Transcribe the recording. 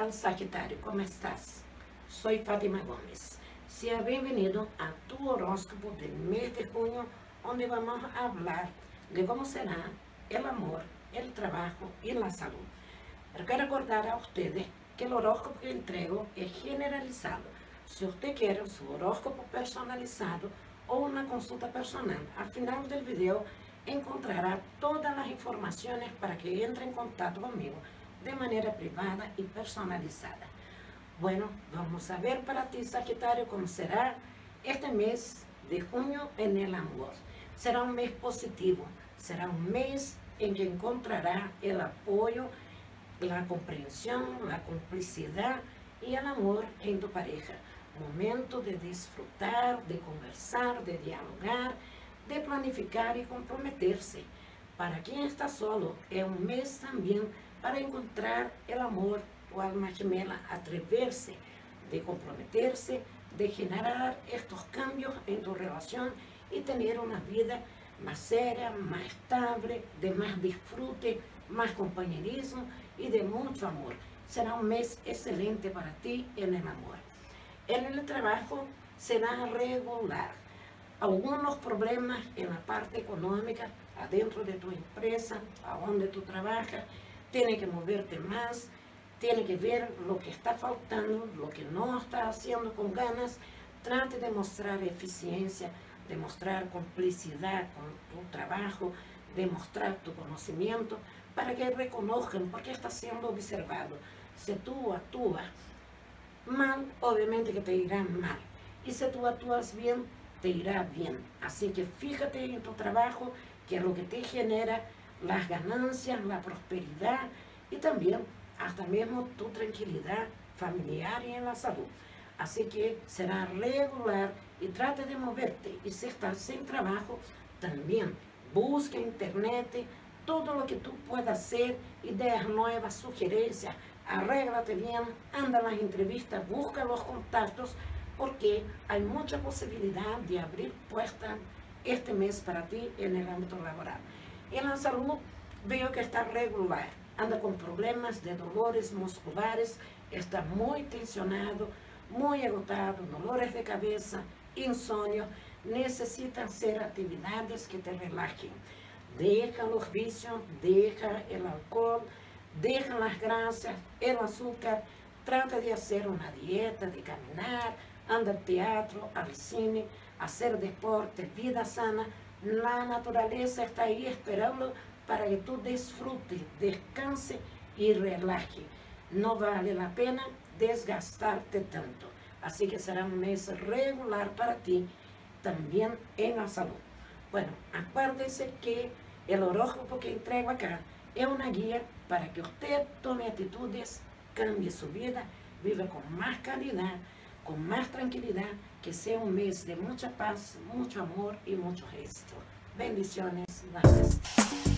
tal, Sagitario? ¿Cómo estás? Soy Fátima Gómez. Sea bienvenido a tu horóscopo del mes de junio, donde vamos a hablar de cómo será el amor, el trabajo y la salud. Quiero recordar a ustedes que el horóscopo que entrego es generalizado. Si usted quiere su horóscopo personalizado o una consulta personal, al final del video encontrará todas las informaciones para que entre en contacto conmigo de manera privada y personalizada. Bueno, vamos a ver para ti, Sagitario, cómo será este mes de junio en el amor. Será un mes positivo, será un mes en que encontrará el apoyo, la comprensión, la complicidad y el amor en tu pareja. Momento de disfrutar, de conversar, de dialogar, de planificar y comprometerse. Para quien está solo, es un mes también para encontrar el amor, tu alma gemela, atreverse, de comprometerse, de generar estos cambios en tu relación y tener una vida más seria, más estable, de más disfrute, más compañerismo y de mucho amor. Será un mes excelente para ti en el amor. En el trabajo será regular. Algunos problemas en la parte económica, adentro de tu empresa, a donde tú trabajas, tienes que moverte más, tienes que ver lo que está faltando, lo que no está haciendo con ganas. Trate de mostrar eficiencia, de mostrar complicidad con tu trabajo, de mostrar tu conocimiento, para que reconozcan porque está siendo observado. Si tú actúas mal, obviamente que te irá mal. Y si tú actúas bien, te irá bien. Así que fíjate en tu trabajo, que es lo que te genera las ganancias, la prosperidad y también hasta mismo tu tranquilidad familiar y en la salud. Así que será regular y trate de moverte. Y si estás sin trabajo, también busca internet, todo lo que tú puedas hacer, ideas nuevas, sugerencias, arréglate bien, anda a las entrevistas, busca los contactos, porque hay mucha posibilidad de abrir puertas este mes para ti en el ámbito laboral. En la salud veo que está regular, anda con problemas de dolores musculares, está muy tensionado, muy agotado, dolores de cabeza, insomnio, necesita hacer actividades que te relajen. Deja los vicios, deja el alcohol, deja las grasas, el azúcar, trata de hacer una dieta, de caminar, anda al teatro, al cine, hacer deporte, vida sana. La naturaleza está ahí esperando para que tú disfrutes, descanse y relaje. No vale la pena desgastarte tanto. Así que será un mes regular para ti, también en la salud. Bueno, acuérdense que el horóscopo que entrego acá es una guía para que usted tome actitudes, cambie su vida, viva con más calidad, con más tranquilidad, que sea un mes de mucha paz, mucho amor y mucho éxito. Bendiciones, gracias.